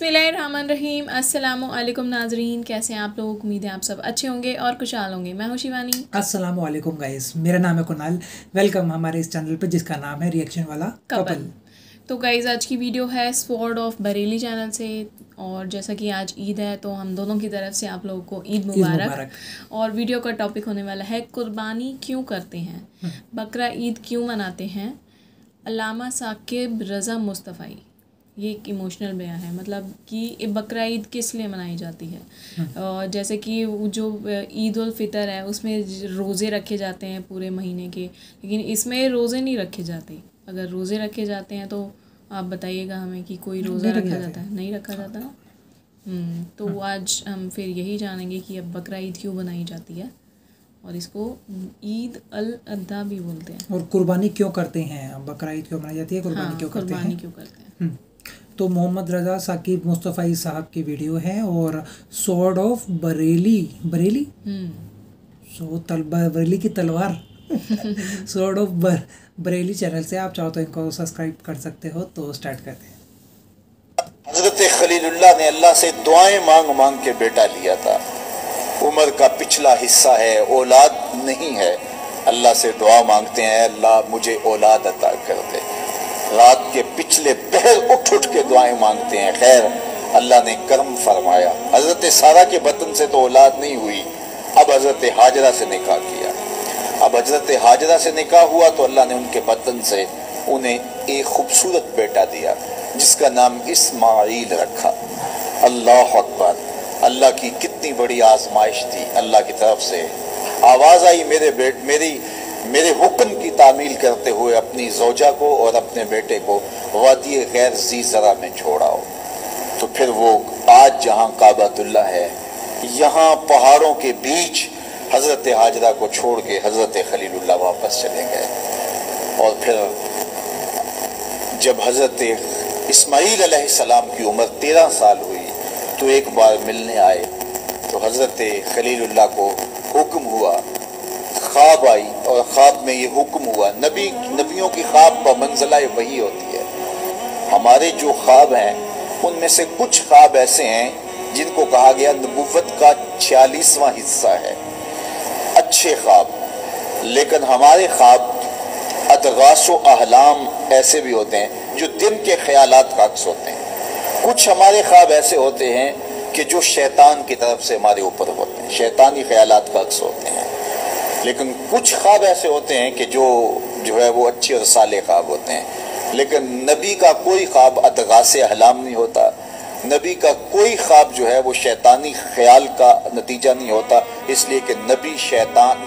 बिस्मिल्लाहिर्रहमानिर्रहीम। अस्सलाम वालेकुम नाजरीन, कैसे हैं आप लोग? उम्मीद है आप सब अच्छे होंगे और खुशहाल होंगे। मैं हूँ शिवानी। अस्सलाम वालेकुम गाइस, मेरा नाम है कुनाल। वेलकम हमारे इस चैनल पे जिसका नाम है रिएक्शन वाला कपल। तो गाइस आज की वीडियो है स्वॉर्ड ऑफ बरेली चैनल से, और जैसा कि आज ईद है तो हम दोनों की तरफ से आप लोगों को ईद मुबारक। और वीडियो का टॉपिक होने वाला है कुर्बानी क्यों करते हैं, बकरा ईद क्यों मनाते हैं। अल्लामा साकिब रज़ा मुस्तफ़ाई, ये एक इमोशनल बयान है, मतलब कि बकरा ईद किस लिए मनाई जाती है। जैसे कि जो ईद उल फितर है उसमें रोज़े रखे जाते हैं पूरे महीने के, लेकिन इसमें रोज़े नहीं रखे जाते। अगर रोज़े रखे जाते हैं तो आप बताइएगा हमें कि कोई रोज़ा रखा जाता है? नहीं रखा जाता ना। तो आज हम फिर यही जानेंगे कि अब बकरा ईद क्यों मनाई जाती है, और इसको ईद अल अधा भी बोलते हैं, और कुर्बानी क्यों करते हैं। बकरा ईद क्यों मनाई जाती है, कुर्बानी क्यों करते हैं? तो मोहम्मद रजा साकिब मुस्तफ़ाई साहब की वीडियो है, और सॉर्ड ऑफ बरेली, बरेली बरेली की तलवार सॉर्ड ऑफ बरेली चैनल से आप चाहो तो इनको सब्सक्राइब कर सकते हो। तो स्टार्ट करते हैं। हजरत खलीलुल्लाह ने अल्लाह से दुआएं मांग मांग के बेटा लिया था। उम्र का पिछला हिस्सा है, औलाद नहीं है। अल्लाह से दुआ मांगते हैं, अल्लाह मुझे औलाद अता कर दे। रात के पिछले पहर उठ उठ के दुआएं मांगते हैं। खैर, अल्लाह ने कर्म फरमाया। हजरत सारा के बतन से तो औलाद नहीं हुई, अब हजरत हाजरा से निकाह किया। अब हजरत हाजरा से निकाह हुआ तो अल्लाह ने उनके बतन से उन्हें एक खूबसूरत बेटा दिया जिसका नाम इस्माइल रखा। अल्लाह अकबर, अल्लाह की कितनी बड़ी आजमाइश थी। अल्लाह की तरफ से आवाज़ आई, मेरे हुक्म की तामील करते हुए अपनी जोजा को और अपने बेटे को वादी गैर जी जरा में छोड़ाओ। तो फिर वो आज जहाँ काबातुल्ला है, यहाँ पहाड़ों के बीच हज़रत हाजरा को छोड़ के हज़रत खलीलुल्लाह वापस चले गए। और फिर जब हज़रत इस्माईल अलैहिस्सलाम की उम्र 13 साल हुई तो एक बार मिलने आए, तो हज़रत खलीलुल्लाह को हुक्म हुआ, ख्वाब आई, और ख्वाब में ये हुक्म हुआ। नबियों की ख्वाब पर मंजिलाए वही होती है। हमारे जो ख्वाब हैं उनमें से कुछ ख्वाब ऐसे हैं जिनको कहा गया नबुव्वत का 46वां हिस्सा है, अच्छे ख्वाब। लेकिन हमारे ख्वाब अदगास व अहलाम ऐसे भी होते हैं जो दिन के ख्यालात का अक्स होते हैं। कुछ हमारे ख्वाब ऐसे होते हैं कि जो शैतान की तरफ से हमारे ऊपर होते हैं, शैतानी ख्यालात का अक्स होते हैं। लेकिन कुछ ख्वाब ऐसे होते हैं कि जो है वो अच्छे और साले ख्वाब होते हैं। लेकिन नबी का कोई ख्वाब अदगासे अहलाम नहीं होता, नबी का कोई ख्वाब जो है वो शैतानी ख्याल का नतीजा नहीं होता, इसलिए कि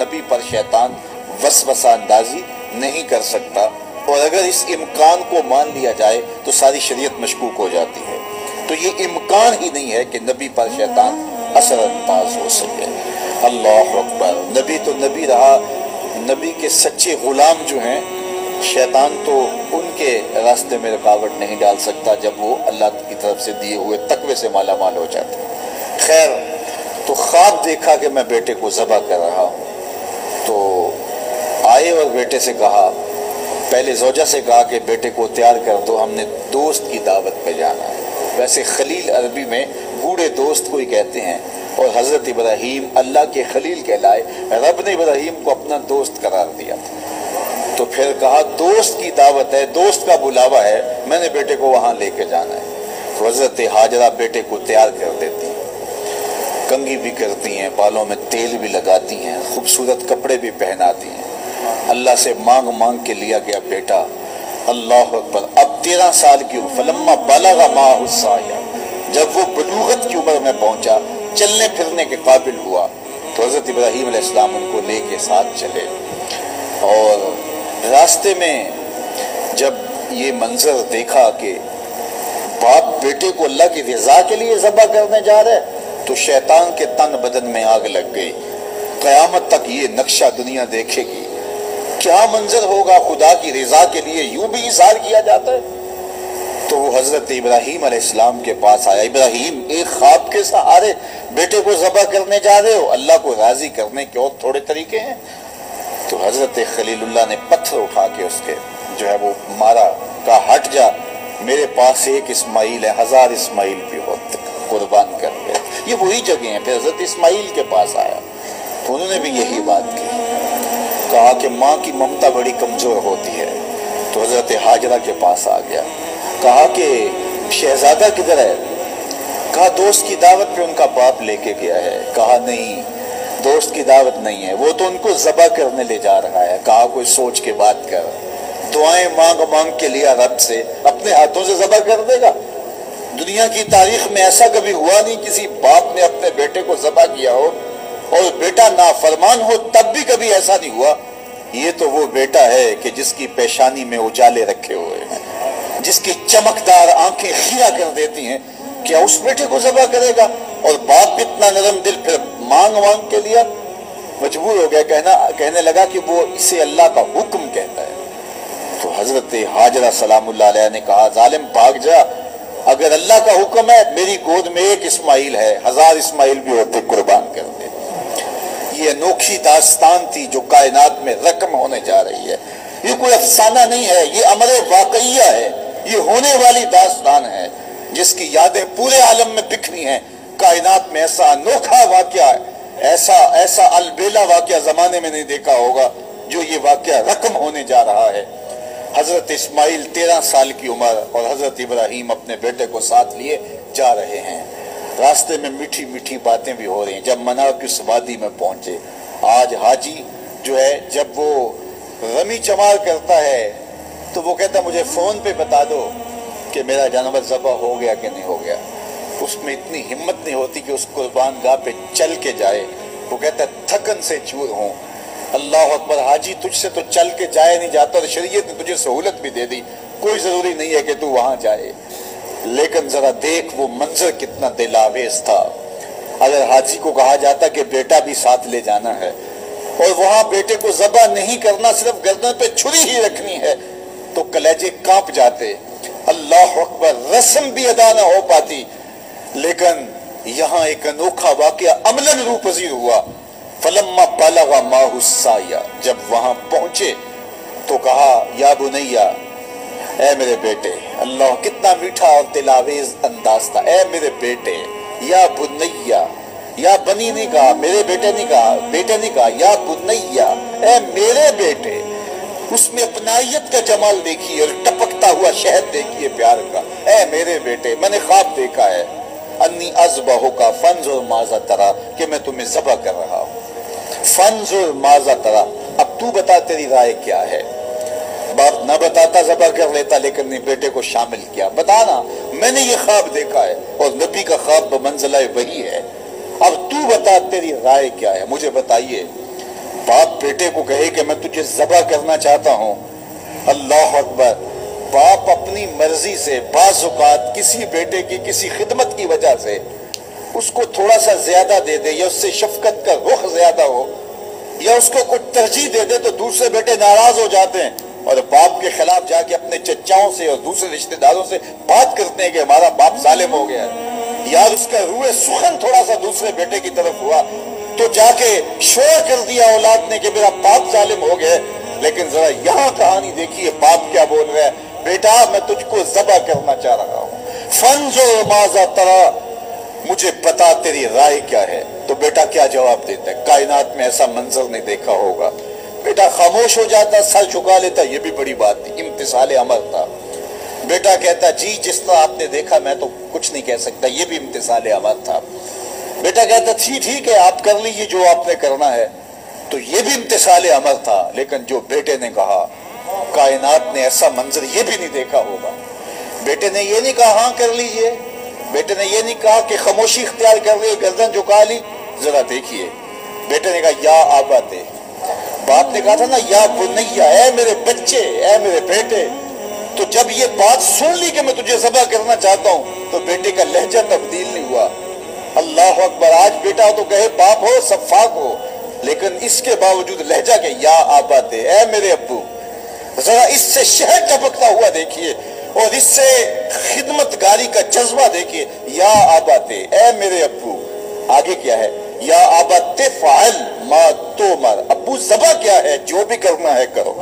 नबी पर शैतान वसवसा अंदाजी नहीं कर सकता। और अगर इस इम्कान को मान लिया जाए तो सारी शरीयत मशकूक हो जाती है। तो ये इम्कान ही नहीं है कि नबी पर शैतान असरअंदाज हो सके। अल्लाह अकबर, नबी तो नबी रहा। नबी के सच्चे ग़ुलाम जो हैं, शैतान तो उनके रास्ते में रुकावट नहीं डाल सकता जब वो अल्लाह की तरफ से दिए हुए तकवे से माला माल हो जाते हैं। खैर, तो ख्वाब देखा कि मैं बेटे को ज़बा कर रहा हूँ, तो आए और बेटे से कहा, पहले जोजा से कहा कि बेटे को तैयार कर दो, हमने दोस्त की दावत पे जाना है। वैसे खलील अरबी में बूढ़े दोस्त को ही कहते हैं, और हज़रत इब्राहीम अल्लाह के खलील कहलाए, रब ने इब्राहीम को अपना दोस्त करार दिया। तो फिर कहा, दोस्त की दावत है, दोस्त का बुलावा है, मैंने बेटे को वहाँ लेके जाना है। तो हज़रत हाजरा बेटे को तैयार कर देती हैं, कंघी भी करती हैं, बालों में तेल भी लगाती हैं, खूबसूरत कपड़े भी पहनाती हैं। अल्लाह से मांग मांग के लिया गया बेटा। अल्लाह अकबर, अब 13 साल की उम्र, फलम्मा बलगा मा हुस्साया, जब वो बलूगत की उम्र में पहुँचा, चलने फिरने के काबिल हुआ, तो हज़रत इब्राहीम अलैहिस्सलाम उनको ले के साथ चले। और रास्ते में जब ये मंज़र देखा कि बाप बेटे को अल्लाह की रज़ा के लिए ज़बा करने जा रहे, तो शैतान के तन बदन में आग लग गई। क़यामत तक ये नक्शा दुनिया देखेगी, क्या मंज़र होगा, खुदा की रज़ा के लिए यूँ भी इज़हार किया जाता है। तो वो हज़रत इब्राहीम अलैहिस्सलाम के पास आया, इब्राहीम एक ख्वाब के सहारे बेटे को ज़बा करने जा रहे हो, अल्लाह को राज़ी करने के और थोड़े तरीके हैं। तो हज़रत खलीलुल्लाह ने पत्थर उठा के उसके जो है वो मारा, कहा हट जा। मेरे पास एक इस्माइल है, 1000 इस्माइल भी होते कुर्बान कर गए। ये वही जगह है। फिर हजरत इस्माइल के पास आया, उन्होंने भी यही बात की, कहा कि माँ की ममता बड़ी कमज़ोर होती है। तो हजरत हाजरा के पास आ गया, कहा कि शहजादा किधर है? कहा दोस्त की दावत पे उनका बाप लेके गया है। कहा नहीं, दोस्त की दावत नहीं है, वो तो उनको ज़बा करने ले जा रहा है। कहा कोई सोच के बात कर, दुआएं मांग के लिया रब से, अपने हाथों से ज़बा कर देगा? दुनिया की तारीख में ऐसा कभी हुआ नहीं किसी बाप ने अपने बेटे को ज़बा किया हो और बेटा नाफरमान हो, तब भी कभी ऐसा नहीं हुआ। ये तो वो बेटा है कि जिसकी पेशानी में उजाले रखे हुए हैं, जिसकी चमकदार आंखें खीरा कर देती हैं, क्या उस बेटे को ज़बा करेगा? और बाप इतना नरम दिल, फिर मांग के लिया, मजबूर हो गया, कहने लगा कि वो इसे अल्लाह का हुक्म कहता है। तो हजरत हाजरा सलामुल्लाह अलैहा ने कहा, जालिम भाग जा, अगर अल्लाह का हुक्म है, मेरी गोद में एक इस्माइल है, 1000 इस्माइल भी होते कुर्बान कर दे। ये अनोखी दास्तान थी जो कायनात में रकम होने जा रही है। ये कोई अफसाना नहीं है, ये अमर वाकइया है, ये होने वाली दास्तान है जिसकी यादें पूरे आलम में बिखरी हैं। कायनात में ऐसा अनोखा वाकया, ऐसा अलबेला वाकया जमाने में नहीं देखा होगा जो ये वाकया रकम होने जा रहा है। हजरत इस्माइल 13 साल की उम्र और हजरत इब्राहिम अपने बेटे को साथ लिए जा रहे हैं। रास्ते में मीठी मीठी बातें भी हो रही हैं। जब मना किस वादी में पहुंचे, आज हाजी जो है जब वो रमी चमार करता है तो वो कहता है मुझे फ़ोन पे बता दो कि मेरा जानवर ज़बह हो गया कि नहीं हो गया। उसमें इतनी हिम्मत नहीं होती कि उस कुर्बान गाह पे चल के जाए। वो कहता है थकन से चूर हूँ। अल्लाह अकबर, हाजी तुझसे तो चल के जाया नहीं जाता और शरीयत ने तुझे सहूलत भी दे दी, कोई ज़रूरी नहीं है कि तू वहाँ जाए, लेकिन जरा देख वो मंजर कितना दिलावेज था। अगर हाजी को कहा जाता कि बेटा भी साथ ले जाना है और वहां बेटे को ज़बा नहीं करना, सिर्फ गर्दन पे छुरी ही रखनी है, तो कलेजे कांप जाते। अल्लाह अकबर, रस्म भी अदा ना हो पाती। लेकिन यहाँ एक अनोखा वाकया अमलन रूपजीर हुआ। फलम्मा बलगा माहुस्साया, जब वहां पहुंचे तो कहा या बुनैया, ऐ मेरे बेटे। अल्लाह, कितना मीठा और दिलावेज अंदाज था। ऐ मेरे बेटे, या बुनैया, या बनी नहीं कहा, मेरे बेटे नहीं कहा, या बुनैया, ऐ मेरे बेटे। उसमें अपनायत का जमाल देखिए और टपकता हुआ शहद देखिए प्यार का। ऐ मेरे बेटे, मैंने ख्वाब देखा है, अन्नी अज़बहु का फंजुर माज़ा तरा, कि मैं तुम्हें ज़बह कर रहा हूँ। फंजुर माज़ा तरा, अब तू बता तेरी राय क्या है। बाप ना बताता ज़बह कर लेता, लेकिन नहीं, बेटे को शामिल किया, बताना मैंने ये ख्वाब देखा है और नबी का ख्वाब बमंज़िला वही है, अब तू बता तेरी राय क्या है, मुझे बताइए। बाप बेटे को कहे कि मैं तुझे ज़बह करना चाहता हूँ। अल्लाह अकबर, बाप अपनी मर्जी से बाज़ुकात किसी बेटे की किसी खिदमत की वजह से उसको थोड़ा सा ज्यादा दे दे या उससे शफकत का रुख ज्यादा हो या उसको कुछ तरजीह दे दे तो दूसरे बेटे नाराज हो जाते हैं और बाप के खिलाफ जाके अपने चचाओं से और दूसरे रिश्तेदारों से बात करते हैं कि हमारा बाप जालिम हो गया है। यार उसका रूए सुखन थोड़ा सा दूसरे बेटे की तरफ हुआ तो जाके शोर कर दिया औलाद ने कि मेरा बाप जालिम हो गया। लेकिन जरा यहाँ कहानी देखिए, बाप क्या बोल रहा है, बेटा मैं तुझको ज़बह करना चाह रहा हूँ, फंजो माजा तरा, मुझे बता तेरी राय क्या है। तो बेटा क्या जवाब देता है, कायनात में ऐसा मंजर नहीं देखा होगा। बेटा खामोश हो जाता, सर झुका लेता, ये भी बड़ी बात थी, इम्तिसाल अमर था। बेटा कहता जी जिस तरह आपने देखा मैं तो कुछ नहीं कह सकता, ये भी इम्तिसाल अमर था। बेटा कहता ठीक है आप कर लीजिए जो आपने करना है, तो ये भी इम्तिसाल अमर था। लेकिन जो बेटे ने कहा, कायनात ने ऐसा मंजर ये भी नहीं देखा होगा। बेटे ने ये नहीं कहा हाँ कर लीजिए, बेटे ने यह नहीं कहा कि खामोशी इख्तियार कर ली, गर्दन झुका ली। जरा देखिए, बेटे ने कहा या आबा दे, बाप ने कहा था ना या बुनैया, ऐ मेरे बच्चे, ऐ मेरे बेटे। तो जब ये बात सुन ली कि मैं तुझे ज़बह करना चाहता हूँ तो बेटे का लहजा तब्दील नहीं हुआ। अल्लाह अकबर, आज बेटा तो कहे बाप हो, सफाक हो, लेकिन इसके बावजूद लहजा के या आबा दे, ऐ मेरे अब्बू। जरा इससे शहद टपकता हुआ देखिए और इससे खिदमतगारी का जज्बा देखिए, या आबा दे, ऐ मेरे अब्बू। आगे क्या है, या आबा ते फाल मा तोमर, अबू ज़बह क्या है, जो भी करना है करो।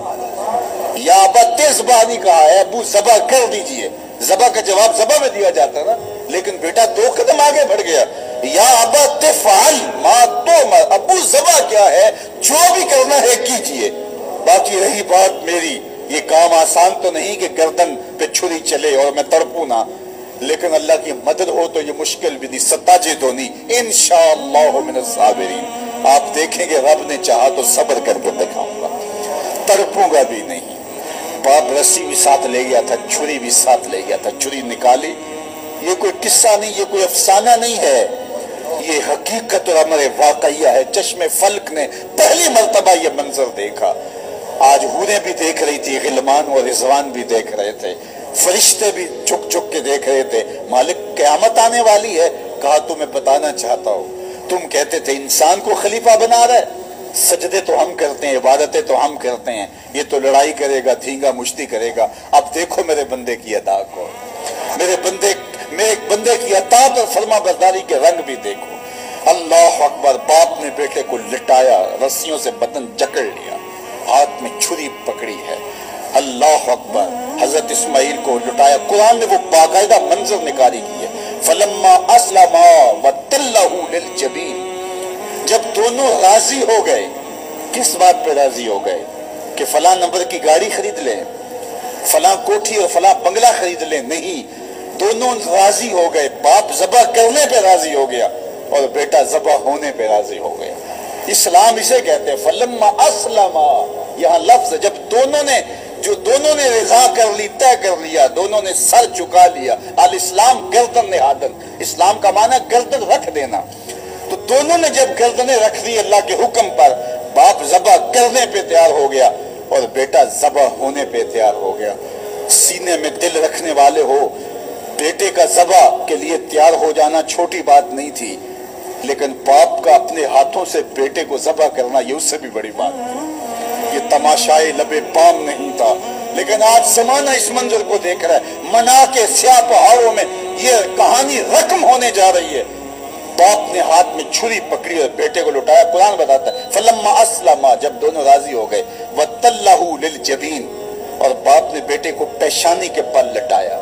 या आबा ते ज़बानी कहा है, अबू ज़बह कर दीजिए, जबा का जवाब जबा में दिया जाता ना, लेकिन बेटा दो कदम आगे बढ़ गया, या अबा तिफअल मा तुमर, अबू जबा क्या है, जो भी करना है कीजिए। बाकी रही बात मेरी, ये काम आसान तो नहीं कि गर्दन पे छुरी चले और मैं तड़पू ना, लेकिन अल्लाह की मदद हो तो ये मुश्किल भी नहीं, सत्ताजी धोनी इंशाअल्लाह मिन साबिरीन। आप देखेंगे रब ने चाहा तो सब्र करके दिखाऊंगा, तड़पूंगा भी नहीं। बाप रस्सी भी साथ ले गया था, छुरी भी साथ ले गया था, छुरी निकाली। ये कोई किस्सा नहीं, ये कोई अफसाना नहीं है, ये हकीकत और अमर वाकया है। चश्मे फल्क ने पहली मरतबा ये मंजर देखा। आज हूरें भी देख रही थी, गिलमान और रिजवान भी देख रहे थे, फरिश्ते भी झुक झुक के देख रहे थे। मालिक क़यामत आने वाली है, कहा तुम्हें बताना चाहता हो, तुम कहते थे इंसान को खलीफा बना रहे, सजदे तो हम करते हैं, इबादतें तो हम करते हैं, ये तो लड़ाई करेगा, धींगा मुश्ती करेगा। अब देखो मेरे बंदे की अदा को, मेरे बंदे की अदा पर फर्मा बरदारी के रंग भी देखो। अल्लाह अकबर। बाप ने बेटे को लिटाया, रस्सियों से बदन जकड़ लिया, हाथ में छुरी पकड़ी है। अल्लाह अकबर। हजरत इस्माइल को लुटाया। कुरान ने वो बाकायदा मंजर निकाली की है, फलम्मा अस्लमा वतल्लहू लिलजबीन, जब दोनों राजी हो गए। किस बात पे राजी हो गए? कि फला नंबर की गाड़ी खरीद लें, फला कोठी और फला बंगला खरीद लें। नहीं, दोनों राजी हो गए। बाप जबा करने पे राजी हो गया और बेटा जबा होने पे राजी हो गया। इस्लाम इसे कहते हैं, फलम्मा असलमा। यहां लफ्ज जब दोनों ने रिजा कर ली, तय कर लिया, दोनों ने सर झुका लिया। अल इस्लाम गर्दन निहादन, इस्लाम का माना गर्दन रख देना। तो दोनों ने जब गर्दने रख दी अल्लाह के हुक्म पर, बाप जबा करने पे तैयार हो गया और बेटा जबा होने पे तैयार हो गया। सीने में दिल रखने वाले हो, बेटे का जबा के लिए तैयार हो जाना छोटी बात नहीं थी, लेकिन बाप का अपने हाथों से बेटे को जबा करना ये उससे भी बड़ी बात थी। ये तमाशाए लबे पाम नहीं था, लेकिन आज जमाना इस मंजर को देख रहा है। मना के स्याह पहाड़ों में ये कहानी रकम होने जा रही है। बाप ने हाथ में छुरी पकड़ी और बेटे को लुटाया। कुरान बताता है, फलम्मा अस्लमा, जब दोनों राजी हो गए, वतल्लहू लिलजबीन, और बाप ने बेटे को पेशानी के बल लटाया।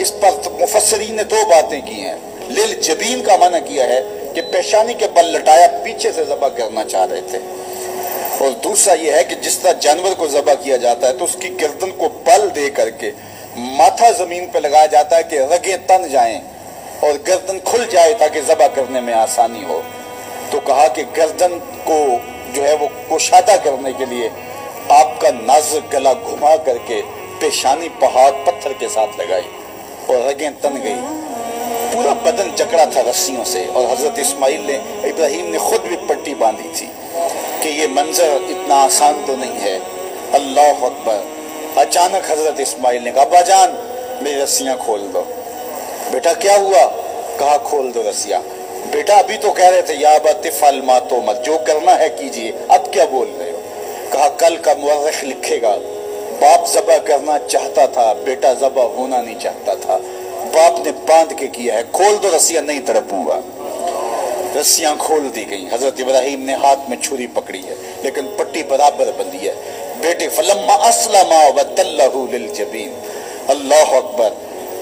इस पर मुफस्सरीन ने दो बातें की हैं। लिलजबीन का माना किया है कि पेशानी के बल लटाया, पीछे से जबा करना चाह रहे थे, और दूसरा यह है कि जिस तरह जानवर को जबा किया जाता है तो उसकी गर्दन को बल दे करके माथा जमीन पर लगाया जाता है कि रगे तन जाए और गर्दन खुल जाए ताकि जबा करने में आसानी हो। तो कहा कि गर्दन को जो है वो कोशादा करने के लिए आपका नाजुक गला घुमा करके पेशानी पहाड़ पत्थर के साथ लगाई और रगें तन गई। पूरा बदन जकड़ा था रस्सियों से, और हजरत इस्माइल ने, इब्राहिम ने खुद भी पट्टी बांधी थी कि ये मंजर इतना आसान तो नहीं है। अल्लाह अकबर। अचानक हजरत इस्माइल ने कहा, अब्बा जान मेरी रस्सियाँ खोल दो। बेटा क्या हुआ? कहा खोल दो रस्सिया। बेटा अभी तो कह रहे थे या बतिफल मातो मत, जो करना है कीजिए, अब क्या बोल रहे हो? कहा कल का मुअर्रिख लिखेगा। बाप जबा करना चाहता था, बेटा जबा होना नहीं चाहता था। बाप ने बांध के किया है। खोल दो रस्सिया, नहीं तड़पूंगा। रस्सियां खोल दी गई। हजरत इब्राहिम ने हाथ में छुरी पकड़ी है, लेकिन पट्टी बराबर बंधी है। बेटे फलम्मा अस्लमा वतल्लहू लिलजबीन। अल्लाह अकबर।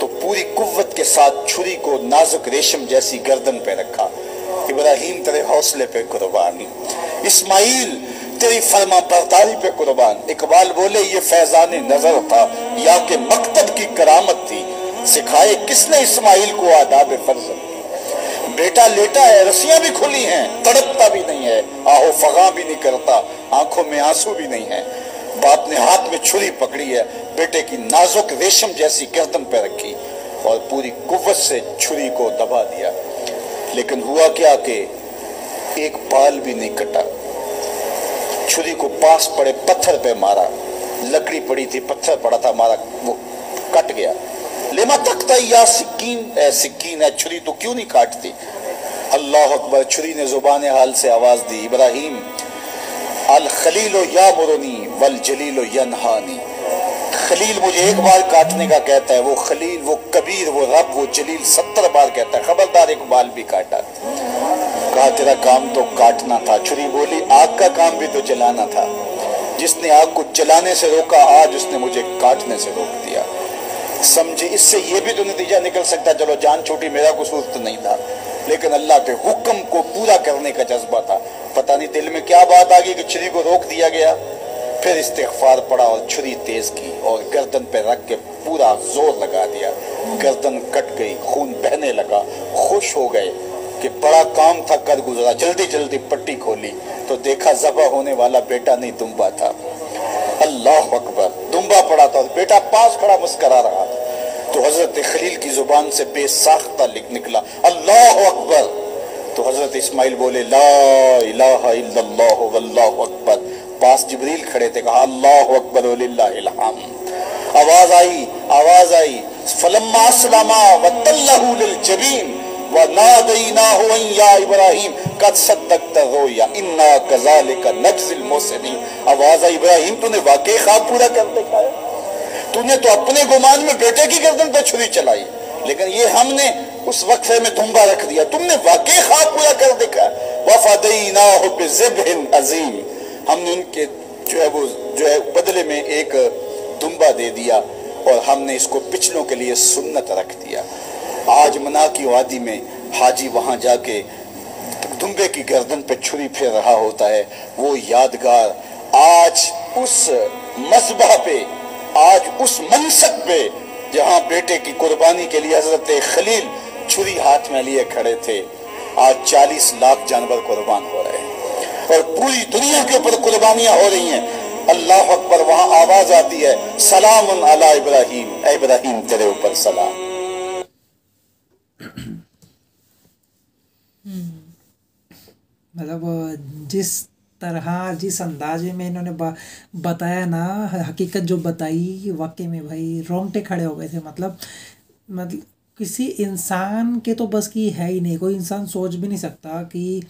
तो पूरी कुव्वत के साथ छुरी को नाजुक रेशम जैसी गर्दन पे रखा। इब्राहिम तेरे हौसले पे कुर्बान, इस्माइल तेरी फर्मा बरदारी पे कुर्बान। इकबाल बोले ये फैजान नजर था, या के मकतब की करामत थी। सिखाए किसने इस्माइल को आदाब फर्ज। बेटा लेटा है, रस्सियां भी खुली हैं, तड़पता भी नहीं है, आहो फगा भी नहीं करता, आंखों में आंसू भी नहीं है। बाप ने हाथ में छुरी पकड़ी है, बेटे की नाजुक रेशम जैसी गर्दन पर रखी और पूरी कुव्वत से छुरी को दबा दिया। लेकिन हुआ क्या कि एक बाल भी नहीं कटा। छुरी को पास पड़े पत्थर पे मारा, लकड़ी पड़ी थी, पत्थर पड़ा था, मारा, वो कट गया। लेमा तकता या सिक्कीन है, छुरी तो क्यों नहीं काटती? अल्लाह अकबर। छुरी ने जुबान हाल से आवाज दी, इब्राहिम अल खलीलो या मुरुनी वल जलीलो यनहानी। खलील मुझे एक बार काटने का कहता है, वो खलील, वो कबीर, वो रब, वो जलील 70 बार कहता है। खबरदार एक बाल भी काटा। कहा तेरा काम तो काटना था। छुरी बोली आग का काम भी तो जलाना था। जिसने आग को जलाने से रोका, आज उसने मुझे काटने से रोक दिया। समझे। इससे ये भी तो नतीजा निकल सकता, चलो जान छोटी मेरा कसूर तो नहीं था, लेकिन अल्लाह के हुक्म को पूरा करने का जज्बा था। पता नहीं दिल में क्या बात आ गई कि छुरी को रोक दिया गया, फिर इस्तिगफार पड़ा और छुरी तेज की और गर्दन पे रख के पूरा जोर लगा दिया, गर्दन कट गई, खून बहने लगा। खुश हो गए कि बड़ा काम था, कर गुजरा। जल्दी जल्दी पट्टी खोली तो देखा ज़बह होने वाला बेटा नहीं दुम्बा था। अल्लाह अकबर, दुम्बा पड़ा था और बेटा पास खड़ा मुस्करा रहा था। तो हजरत खलील की जुबान से बेसाख्ता निकला अल्लाह अकबर। तो हजरत इस्माइल बोले ला इलाहा इल्लल्लाह वल्लाहु अकबर। पास जिब्रील खड़े थे, कहा अल्लाह अकबर वलिल्लाहिल हम्द। आवाज आई, आवाज आई। फलम्मा अस्लमा वतल्लहु लिलजबीन वनादैनाहु या इब्राहीम कद सद्दकत रुया इन्ना कज़ालिका नज्ज़िल मुहसिनीन। आवाज आई, इब्राहीम तूने वाकई ख्वाब पूरा कर दिखाया, तूने तो अपने गुमान में बेटे की गर्दन पर छुरी चलाई, लेकिन ये हमने उस वक्फे में तुम्बा रख दिया, तुमने वाकई ख्वाब पूरा कर दिखाया। वफदैनाहु बिज़िब्हिन अज़ीम, हमने उनके जो है बदले में एक दुम्बा दे दिया और हमने इसको पिछलों के लिए सुन्नत रख दिया। आज मना की वादी में हाजी वहाँ जाके दुम्बे की गर्दन पे छुरी फेर रहा होता है, वो यादगार आज उस मज़बह पे, आज उस मनसब पे जहाँ बेटे की कुर्बानी के लिए हजरत खलील छुरी हाथ में लिए खड़े थे, आज 40 लाख जानवर कुर्बान हो रहे हैं और पूरी दुनिया के ऊपर कुर्बानियां हो रही हैं। अल्लाह अकबर। वहां आवाज आती है सलामुन अला इब्राहीम, ऐ इब्राहीम तेरे ऊपर सलाम। मतलब जिस तरह जिस अंदाजे में इन्होंने बताया ना, हकीकत जो बताई, वाकई में भाई रोंगटे खड़े हो गए थे। मतलब किसी इंसान के तो बस की है ही नहीं, कोई इंसान सोच भी नहीं सकता कि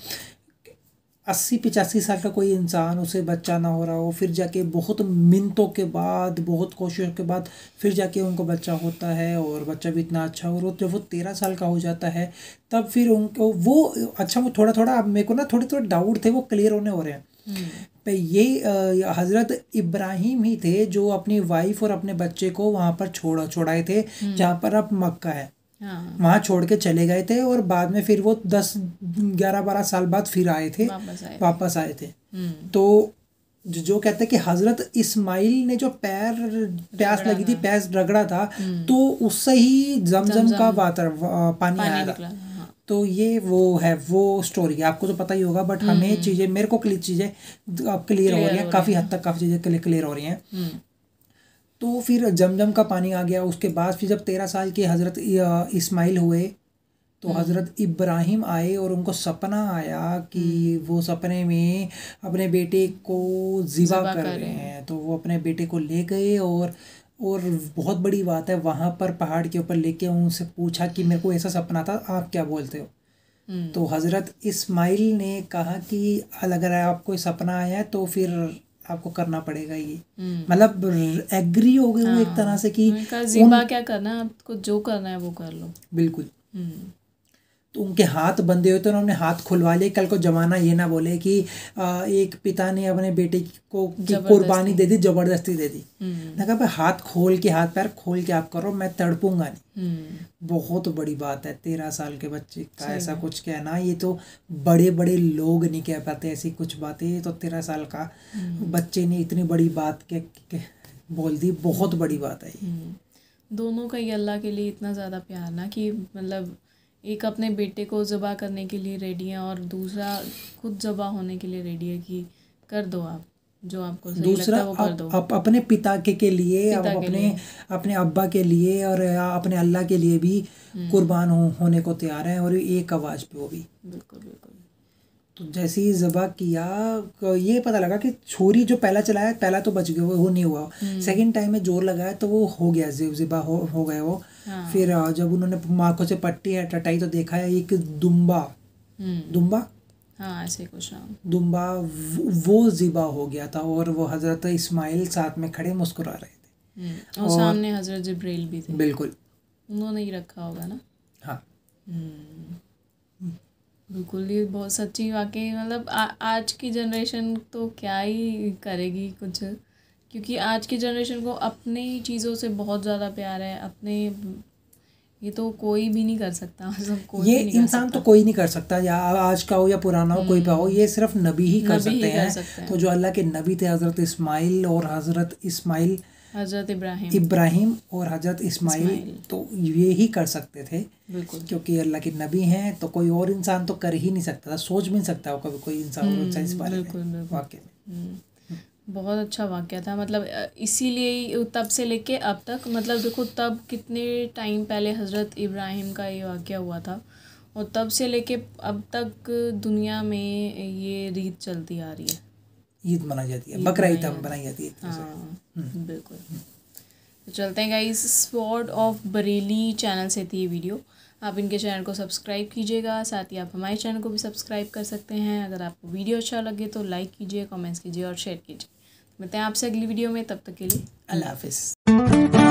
80-85 साल का कोई इंसान, उसे बच्चा ना हो रहा हो, फिर जाके बहुत मिन्नतों के बाद, बहुत कोशिशों के बाद फिर जाके उनको बच्चा होता है और बच्चा भी इतना अच्छा हो रहा हो। जब वो 13 साल का हो जाता है तब फिर उनको वो अच्छा, वो थोड़ा थोड़ा, अब मेरे को ना थोड़े थोड़े डाउट थे वो क्लियर होने हो रहे हैं। पर यही हज़रत इब्राहिम ही थे जो अपनी वाइफ और अपने बच्चे को वहाँ पर छोड़ाए थे जहाँ पर अब मक्का है, वहाँ छोड़ के चले गए थे और बाद में फिर वो 10-11-12 साल बाद फिर आए थे, वापस आए थे। तो जो कहते हैं कि हजरत इस्माइल ने जो प्यास लगी थी, प्यास रगड़ा था, तो उससे ही जमजम का पानी आया था। तो ये वो है वो स्टोरी, आपको तो पता ही होगा, बट हमें चीज़ें, मेरे को चीज़ें अब क्लियर हो रही हैं, काफ़ी हद तक काफ़ी चीज़ें क्लियर हो रही हैं। तो फिर जमजम का पानी आ गया। उसके बाद फिर जब 13 साल के हज़रत इस्माइल हुए तो हज़रत इब्राहिम आए और उनको सपना आया कि वो सपने में अपने बेटे को ज़िबा कर रहे हैं। तो वो अपने बेटे को ले गए और बहुत बड़ी बात है, वहाँ पर पहाड़ के ऊपर लेके उनसे पूछा कि मेरे को ऐसा सपना था, आप क्या बोलते हो। तो हज़रत इस्माइल ने कहा कि अगर आपको सपना आया तो फिर आपको करना पड़ेगा ये। मतलब एग्री हो गए वो एक तरह से कि ज़िबा क्या करना है, आपको जो करना है वो कर लो। बिल्कुल। तो उनके हाथ बंधे हुए थे, उन्होंने हाथ खुलवा लिए। कल को जमाना ये ना बोले कि एक पिता ने अपने बेटे को कुर्बानी दे दी, जबरदस्ती दे दी। ना, हाथ खोल के, हाथ पैर खोल के आप करो, मैं तड़पूंगा नहीं। बहुत बड़ी बात है 13 साल के बच्चे का ऐसा कुछ कहना। ये तो बड़े बड़े लोग नहीं कह पाते ऐसी कुछ बातें, तो 13 साल का बच्चे ने इतनी बड़ी बात बोल दी। बहुत बड़ी बात है। दोनों का ये अल्लाह के लिए इतना ज़्यादा प्यार ना कि मतलब एक अपने बेटे को ज़बा करने के लिए रेडी है और दूसरा खुद ज़बा होने के लिए रेडी है कि कर दो आप जो आपको सही लगता है वो कर दो। आप अपने पिता के लिए, आप अपने अब्बा के लिए और अपने अल्लाह के लिए भी कुर्बान होने को तैयार हैं, और एक आवाज़ पे वो भी। बिल्कुल बिल्कुल। तो जैसे ही ज़बा किया, ये पता लगा कि छुरी जो पहला चलाया, पहला तो बच गया, वो नहीं हुआ। सेकंड टाइम में जोर लगाया तो वो हो गया, ज़िबा हो गया वो। फिर जब उन्होंने आँखों से पट्टी हटाई तो देखा है एक दुम्बा, हाँ ऐसे कुछ नाम, दुम्बा वो ज़िबा हो गया था। और वो हज़रत इस्माइल साथ में खड़े मुस्कुरा रहे थे और सामने हज़रत जिब्रील भी थे। बिल्कुल, उन्होंने ही रखा होगा ना। हाँ बिल्कुल, ये बहुत सच्ची वाकई। मतलब आज की जनरेशन तो क्या ही करेगी कुछ, क्योंकि आज की जनरेशन को अपनी चीज़ों से बहुत ज़्यादा प्यार है, अपने ये तो कोई भी नहीं कर सकता, मतलब ये इंसान तो कोई नहीं कर सकता, या आज का हो या पुराना हो, कोई भी हो, ये सिर्फ नबी ही कर सकते हैं। तो जो अल्लाह के नबी थे हज़रत इस्माइल और हज़रत इब्राहिम और हज़रत इस्माइल, तो ये ही कर सकते थे क्योंकि अल्लाह के नबी हैं, तो कोई और इंसान तो कर ही नहीं सकता था, सोच भी नहीं सकता हो कभी कोई इंसान। वाकई में बहुत अच्छा वाक़या था, मतलब इसीलिए तब से लेके अब तक, मतलब देखो तब कितने टाइम पहले हज़रत इब्राहिम का ये वाक़या हुआ था और तब से लेके अब तक दुनिया में ये रीत चलती आ रही है, ईद मनाई जाती है, बकरा ईद मनाई जाती है। हाँ बिल्कुल। तो चलते हैं guys, sword of Bareilly channel से थी ये वीडियो, आप इनके चैनल को सब्सक्राइब कीजिएगा, साथ ही आप हमारे चैनल को भी सब्सक्राइब कर सकते हैं। अगर आपको वीडियो अच्छा लगे तो लाइक कीजिए, कमेंट्स कीजिए और शेयर कीजिए। मिलते हैं आपसे अगली वीडियो में, तब तक के लिए अल्लाह हाफिज़।